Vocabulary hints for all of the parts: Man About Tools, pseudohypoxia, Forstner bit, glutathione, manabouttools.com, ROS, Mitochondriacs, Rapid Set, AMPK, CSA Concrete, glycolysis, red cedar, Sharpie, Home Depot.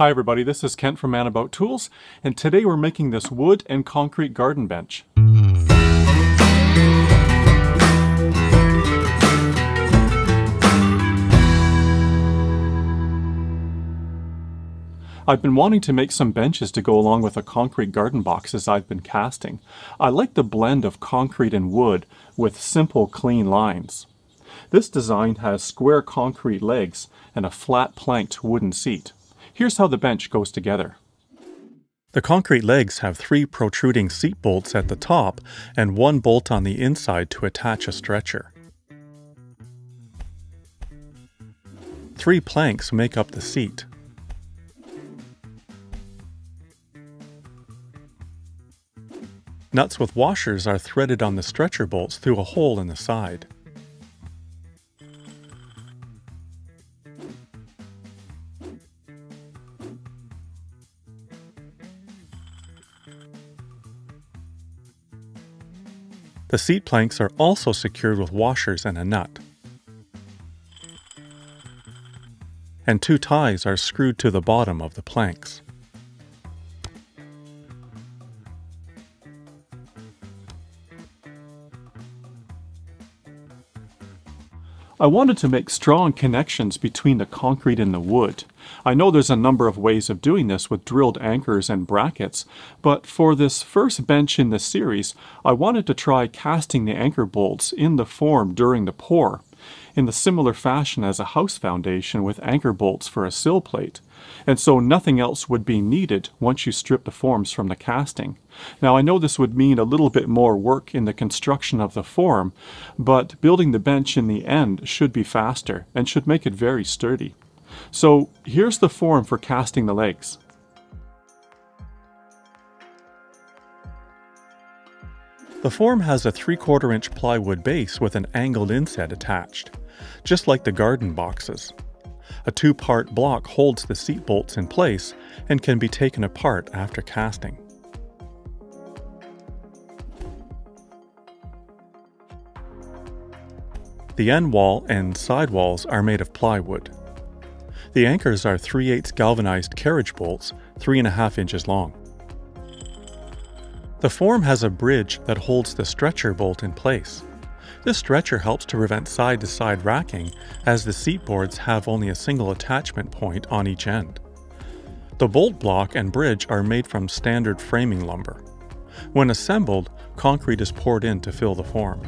Hi everybody, this is Kent from Man About Tools, and today we're making this wood and concrete garden bench. I've been wanting to make some benches to go along with a concrete garden box as I've been casting. I like the blend of concrete and wood with simple, clean lines. This design has square concrete legs and a flat planked wooden seat. Here's how the bench goes together. The concrete legs have three protruding seat bolts at the top and one bolt on the inside to attach a stretcher. Three planks make up the seat. Nuts with washers are threaded on the stretcher bolts through a hole in the side. The seat planks are also secured with washers and a nut. And two ties are screwed to the bottom of the planks. I wanted to make strong connections between the concrete and the wood. I know there's a number of ways of doing this with drilled anchors and brackets, but for this first bench in the series, I wanted to try casting the anchor bolts in the form during the pour, in the similar fashion as a house foundation with anchor bolts for a sill plate, and so nothing else would be needed once you strip the forms from the casting. Now I know this would mean a little bit more work in the construction of the form, but building the bench in the end should be faster and should make it very sturdy. So here's the form for casting the legs. The form has a 3/4 inch plywood base with an angled inset attached, just like the garden boxes. A 2-part block holds the seat bolts in place and can be taken apart after casting. The end wall and side walls are made of plywood. The anchors are 3/8 galvanized carriage bolts, 3.5 inches long. The form has a bridge that holds the stretcher bolt in place. This stretcher helps to prevent side-to-side racking, as the seat boards have only a single attachment point on each end. The bolt block and bridge are made from standard framing lumber. When assembled, concrete is poured in to fill the form.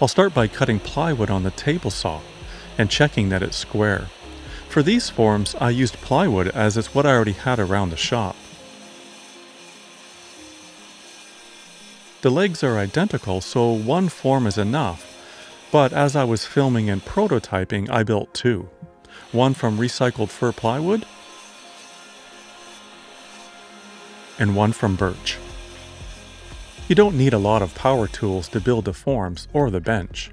I'll start by cutting plywood on the table saw and checking that it's square. For these forms, I used plywood as it's what I already had around the shop. The legs are identical, so one form is enough, but as I was filming and prototyping, I built two. One from recycled fir plywood and one from birch. You don't need a lot of power tools to build the forms or the bench.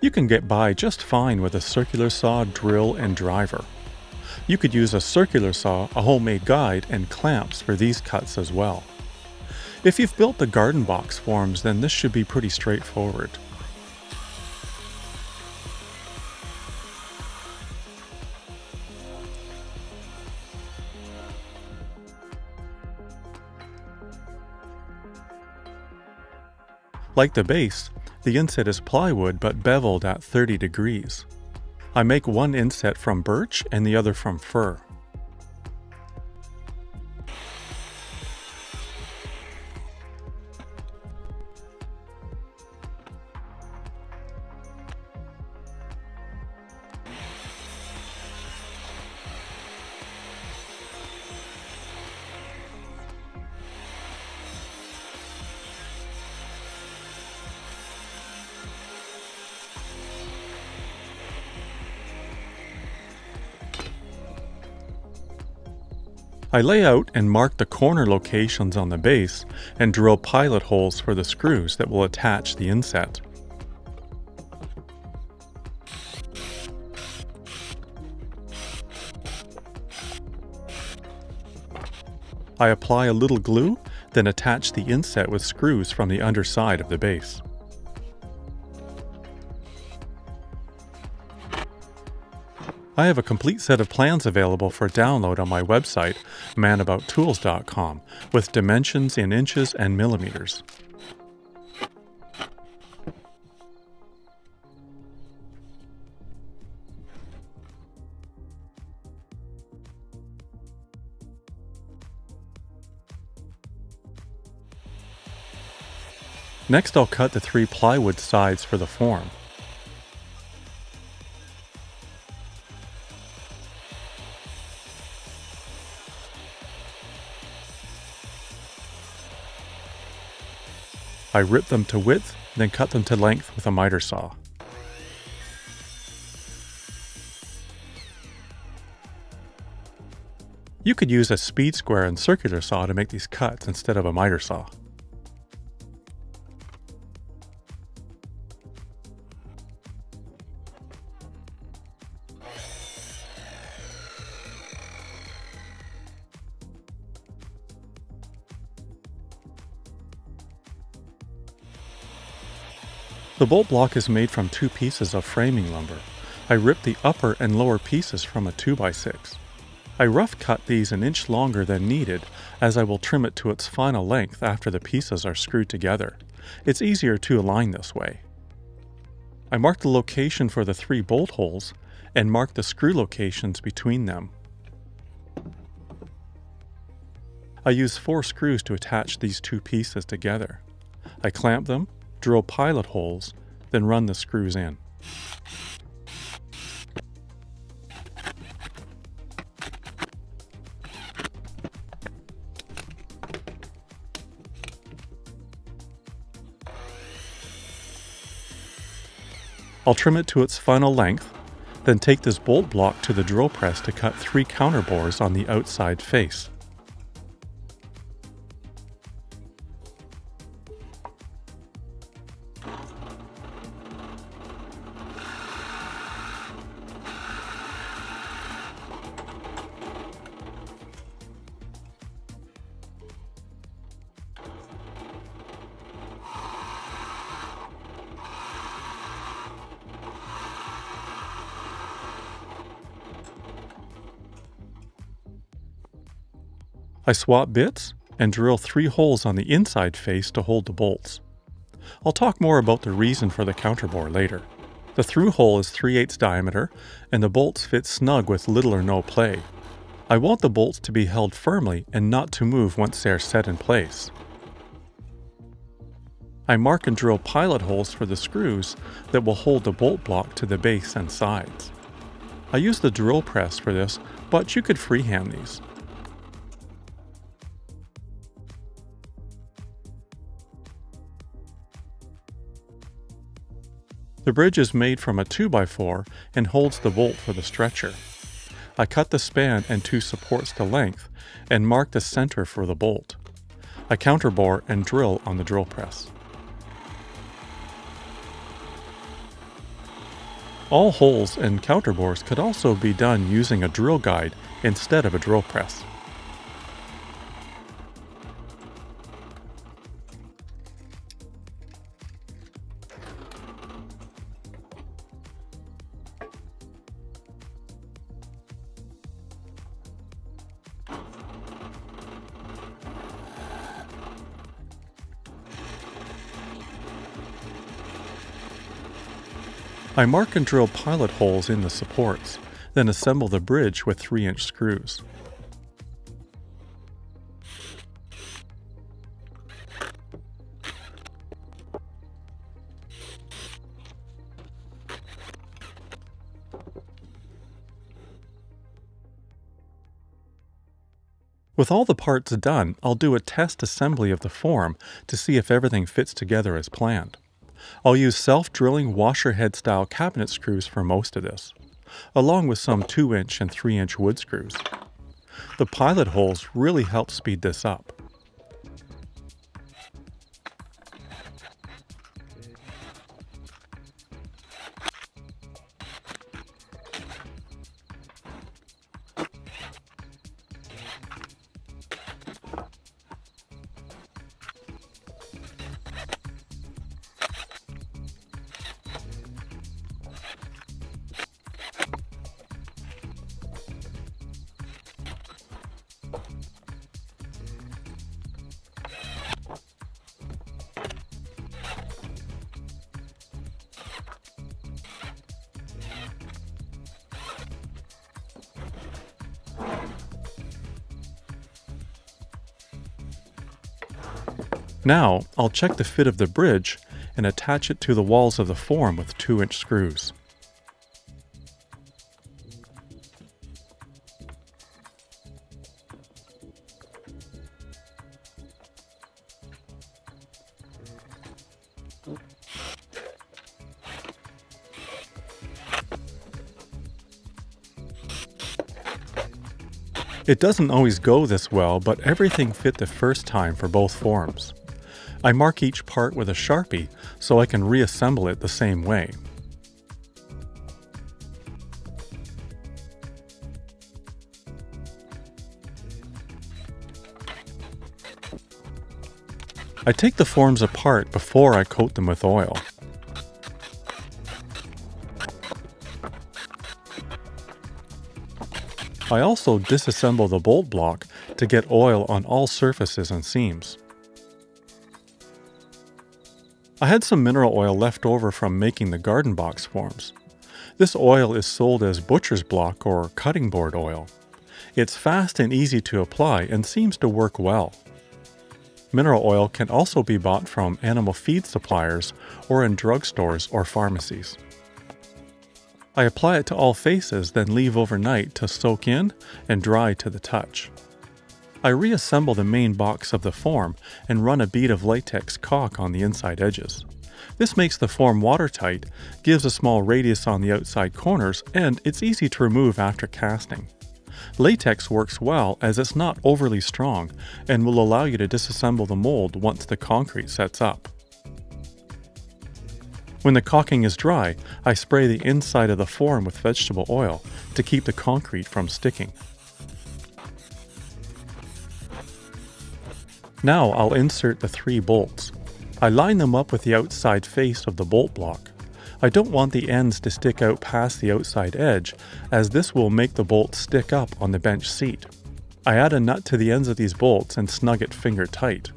You can get by just fine with a circular saw, drill, and driver. You could use a circular saw, a homemade guide, and clamps for these cuts as well. If you've built the garden box forms, then this should be pretty straightforward. Like the base, the inset is plywood but beveled at 30 degrees. I make one inset from birch and the other from fir. I lay out and mark the corner locations on the base and drill pilot holes for the screws that will attach the inset. I apply a little glue Then attach the inset with screws from the underside of the base. I have a complete set of plans available for download on my website, manabouttools.com, with dimensions in inches and millimeters. Next, I'll cut the 3 plywood sides for the form. I rip them to width, then cut them to length with a miter saw. You could use a speed square and circular saw to make these cuts instead of a miter saw. The bolt block is made from 2 pieces of framing lumber. I ripped the upper and lower pieces from a 2x6. I rough cut these an inch longer than needed, as I will trim it to its final length after the pieces are screwed together. It's easier to align this way. I marked the location for the 3 bolt holes and marked the screw locations between them. I used 4 screws to attach these 2 pieces together. I clamped them, drill pilot holes, then run the screws in. I'll trim it to its final length, then take this bolt block to the drill press to cut 3 counter bores on the outside face. I swap bits and drill 3 holes on the inside face to hold the bolts. I'll talk more about the reason for the counterbore later. The through hole is 3/8 diameter and the bolts fit snug with little or no play. I want the bolts to be held firmly and not to move once they are set in place. I mark and drill pilot holes for the screws that will hold the bolt block to the base and sides. I use the drill press for this, but you could freehand these. The bridge is made from a 2x4 and holds the bolt for the stretcher. I cut the span and 2 supports to length and mark the center for the bolt. I counterbore and drill on the drill press. All holes and counterbores could also be done using a drill guide instead of a drill press. I mark and drill pilot holes in the supports, then assemble the bridge with 3-inch screws. With all the parts done, I'll do a test assembly of the form to see if everything fits together as planned. I'll use self-drilling washer head style cabinet screws for most of this, along with some 2-inch and 3-inch wood screws. The pilot holes really help speed this up. Now, I'll check the fit of the bridge and attach it to the walls of the form with 2-inch screws. It doesn't always go this well, but everything fit the first time for both forms. I mark each part with a Sharpie so I can reassemble it the same way. I take the forms apart before I coat them with oil. I also disassemble the bolt block to get oil on all surfaces and seams. I had some mineral oil left over from making the garden box forms. This oil is sold as butcher's block or cutting board oil. It's fast and easy to apply and seems to work well. Mineral oil can also be bought from animal feed suppliers or in drugstores or pharmacies. I apply it to all faces, then leave overnight to soak in and dry to the touch. I reassemble the main box of the form and run a bead of latex caulk on the inside edges. This makes the form watertight, gives a small radius on the outside corners, and it's easy to remove after casting. Latex works well as it's not overly strong and will allow you to disassemble the mold once the concrete sets up. When the caulking is dry, I spray the inside of the form with vegetable oil to keep the concrete from sticking. Now I'll insert the 3 bolts. I line them up with the outside face of the bolt block. I don't want the ends to stick out past the outside edge, as this will make the bolt stick up on the bench seat. I add a nut to the ends of these bolts and snug it finger tight.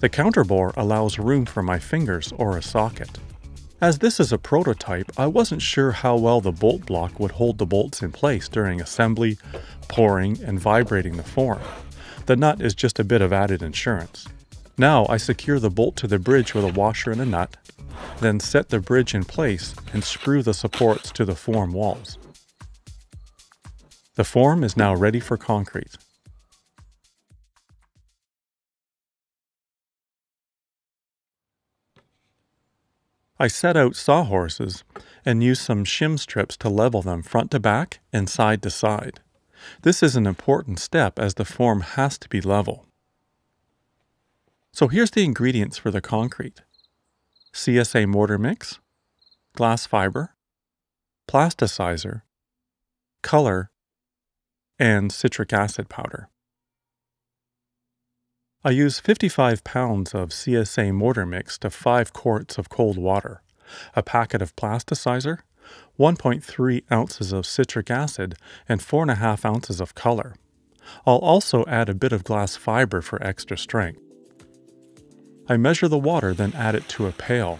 The counterbore allows room for my fingers or a socket. As this is a prototype, I wasn't sure how well the bolt block would hold the bolts in place during assembly, pouring, and vibrating the form. The nut is just a bit of added insurance. Now I secure the bolt to the bridge with a washer and a nut, then set the bridge in place and screw the supports to the form walls. The form is now ready for concrete. I set out sawhorses and use some shim strips to level them front to back and side to side. This is an important step as the form has to be level. So here's the ingredients for the concrete: CSA mortar mix, glass fiber, plasticizer, color, and citric acid powder. I use 55 pounds of CSA mortar mix to 5 quarts of cold water, a packet of plasticizer, 1.3 ounces of citric acid, and 4.5 ounces of color. I'll also add a bit of glass fiber for extra strength. I measure the water, then add it to a pail.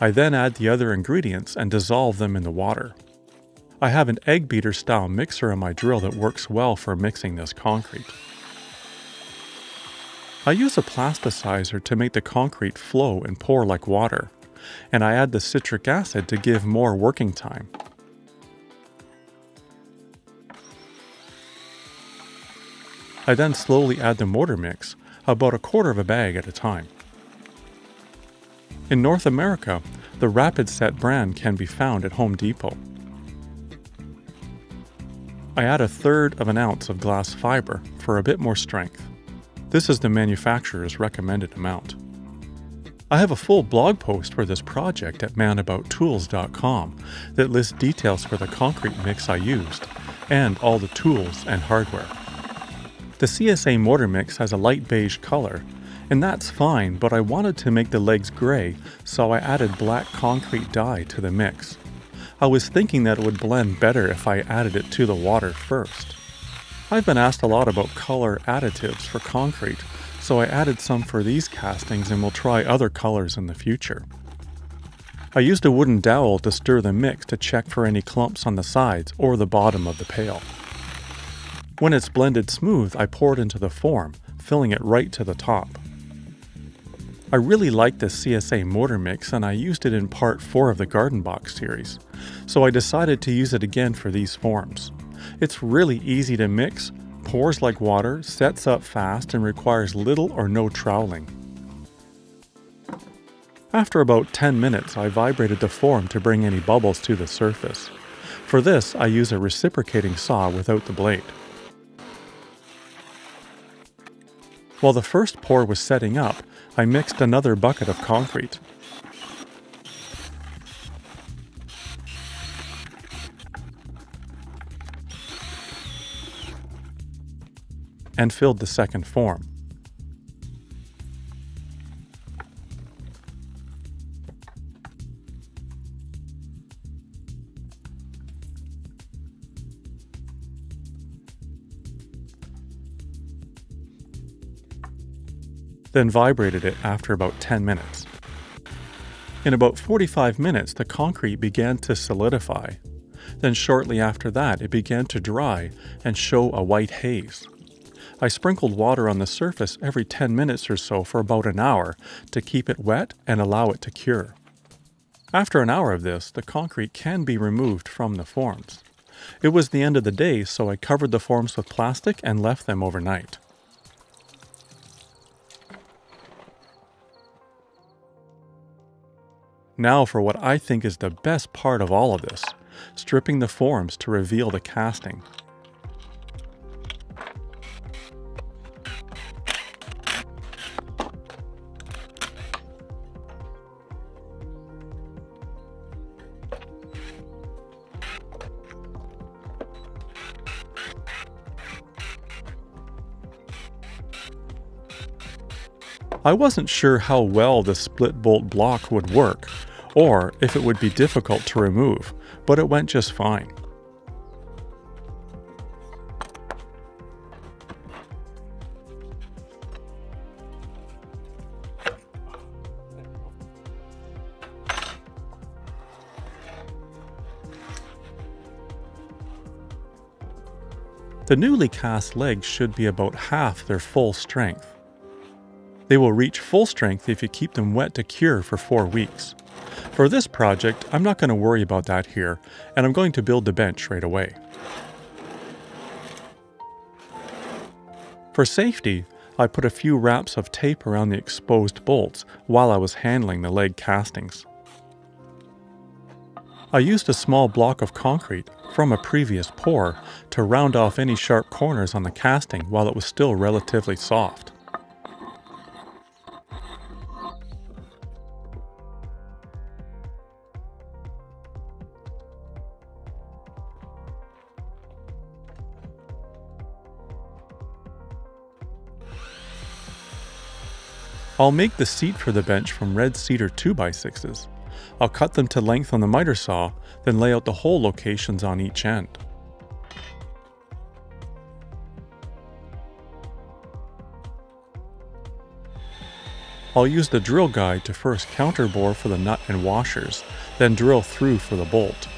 I then add the other ingredients and dissolve them in the water. I have an egg beater style mixer in my drill that works well for mixing this concrete. I use a plasticizer to make the concrete flow and pour like water, and I add the citric acid to give more working time. I then slowly add the mortar mix, about a quarter of a bag at a time. In North America, the Rapid Set brand can be found at Home Depot. I add 1/3 of an ounce of glass fiber for a bit more strength. This is the manufacturer's recommended amount. I have a full blog post for this project at manabouttools.com that lists details for the concrete mix I used and all the tools and hardware. The CSA mortar mix has a light beige color, and that's fine, but I wanted to make the legs gray, so I added black concrete dye to the mix. I was thinking that it would blend better if I added it to the water first. I've been asked a lot about color additives for concrete, so I added some for these castings and will try other colors in the future. I used a wooden dowel to stir the mix to check for any clumps on the sides or the bottom of the pail. When it's blended smooth, I pour it into the form, filling it right to the top. I really like this CSA mortar mix, and I used it in part 4 of the Garden Box series, so I decided to use it again for these forms. It's really easy to mix, pours like water, sets up fast, and requires little or no troweling. After about 10 minutes, I vibrated the form to bring any bubbles to the surface. For this, I use a reciprocating saw without the blade. While the first pour was setting up, I mixed another bucket of concrete. And filled the second form. Then vibrated it after about 10 minutes. In about 45 minutes, the concrete began to solidify. Then shortly after that, it began to dry and show a white haze. I sprinkled water on the surface every 10 minutes or so for about an hour to keep it wet and allow it to cure. After an hour of this, the concrete can be removed from the forms. It was the end of the day, so I covered the forms with plastic and left them overnight. Now for what I think is the best part of all of this, stripping the forms to reveal the casting. I wasn't sure how well the split bolt block would work, or if it would be difficult to remove, but it went just fine. The newly cast legs should be about half their full strength. They will reach full strength if you keep them wet to cure for 4 weeks. For this project, I'm not going to worry about that here, and I'm going to build the bench right away. For safety, I put a few wraps of tape around the exposed bolts while I was handling the leg castings. I used a small block of concrete from a previous pour to round off any sharp corners on the casting while it was still relatively soft. I'll make the seat for the bench from red cedar 2x6s. I'll cut them to length on the miter saw, then lay out the hole locations on each end. I'll use the drill guide to first counterbore for the nut and washers, then drill through for the bolt.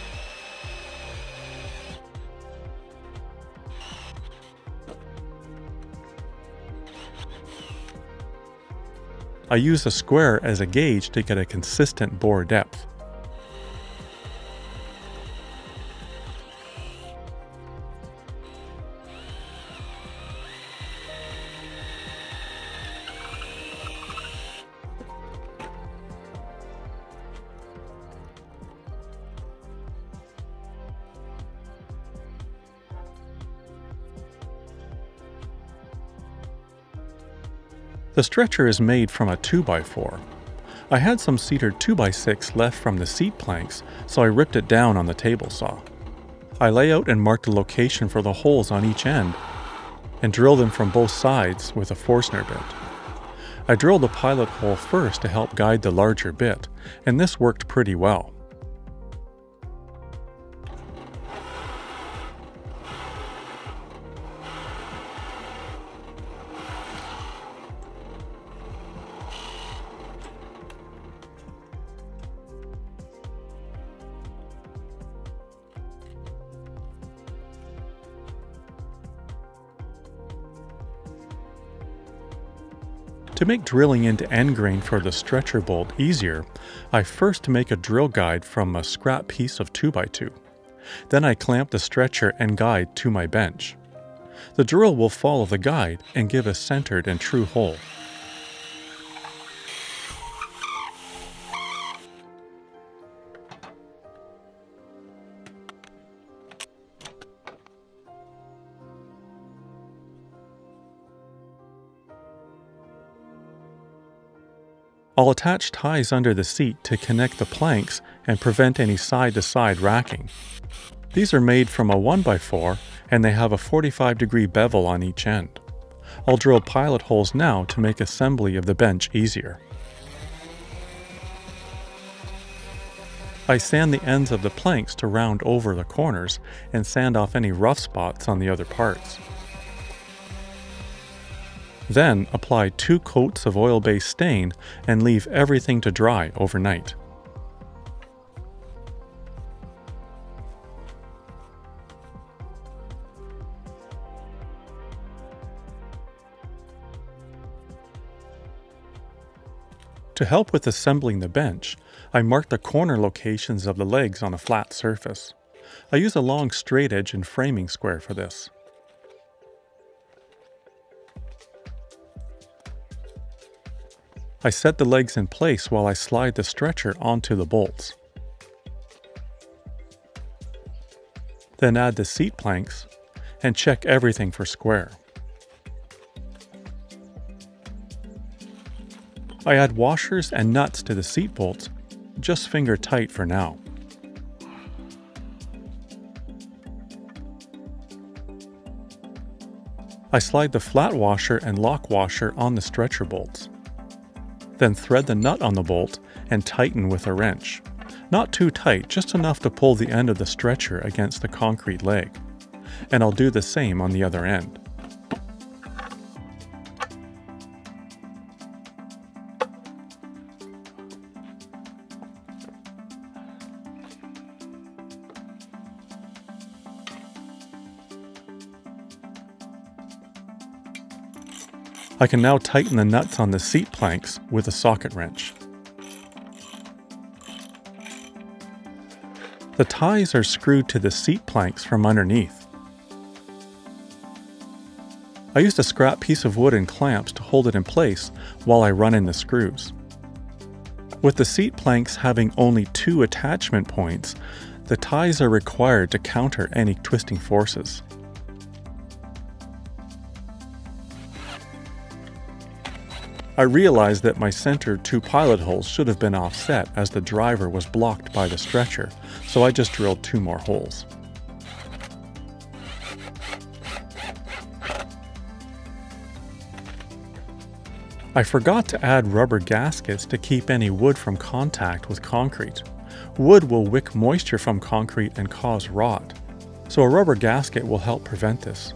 I use a square as a gauge to get a consistent bore depth. The stretcher is made from a 2x4. I had some cedar 2x6 left from the seat planks, so I ripped it down on the table saw. I lay out and mark the location for the holes on each end and drill them from both sides with a Forstner bit. I drilled the pilot hole first to help guide the larger bit, and this worked pretty well. To make drilling into end grain for the stretcher bolt easier, I first make a drill guide from a scrap piece of 2x2. Then I clamp the stretcher and guide to my bench. The drill will follow the guide and give a centered and true hole. I'll attach ties under the seat to connect the planks and prevent any side-to-side racking. These are made from a 1x4 and they have a 45-degree bevel on each end. I'll drill pilot holes now to make assembly of the bench easier. I sand the ends of the planks to round over the corners and sand off any rough spots on the other parts. Then apply 2 coats of oil-based stain and leave everything to dry overnight. To help with assembling the bench, I mark the corner locations of the legs on a flat surface. I use a long straight edge and framing square for this. I set the legs in place while I slide the stretcher onto the bolts. Then add the seat planks and check everything for square. I add washers and nuts to the seat bolts, just finger tight for now. I slide the flat washer and lock washer on the stretcher bolts. Then thread the nut on the bolt and tighten with a wrench. Not too tight, just enough to pull the end of the stretcher against the concrete leg. And I'll do the same on the other end. I can now tighten the nuts on the seat planks with a socket wrench. The ties are screwed to the seat planks from underneath. I used a scrap piece of wood and clamps to hold it in place while I run in the screws. With the seat planks having only 2 attachment points, the ties are required to counter any twisting forces. I realized that my center 2 pilot holes should have been offset as the driver was blocked by the stretcher, so I just drilled 2 more holes. I forgot to add rubber gaskets to keep any wood from contact with concrete. Wood will wick moisture from concrete and cause rot, so a rubber gasket will help prevent this.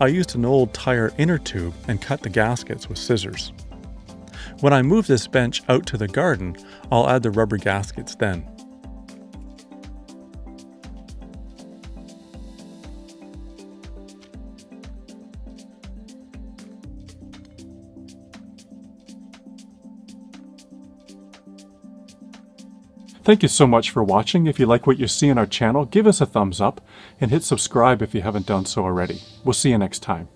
I used an old tire inner tube and cut the gaskets with scissors. When I move this bench out to the garden, I'll add the rubber gaskets then. Thank you so much for watching. If you like what you see on our channel, give us a thumbs up and hit subscribe if you haven't done so already. We'll see you next time.